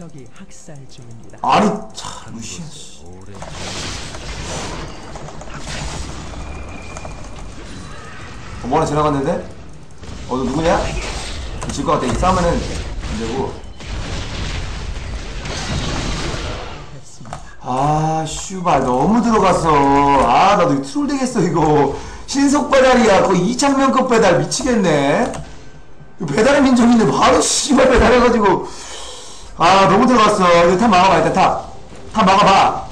적이 학살 중입니다. 아니 참 무시하지. 머리 지나갔는데? 너 누구냐? 질 것 같아. 이 싸움에는 안 되고. 아 슈발 너무 들어갔어. 아 나도 트롤 되겠어 이거. 신속 배달이야. 거의 이창명급 배달 미치겠네. 배달의 민족인데 바로 씨발 배달해가지고. 아 너무 들어갔어. 이거 탑 막아봐 일단 탑 막아봐.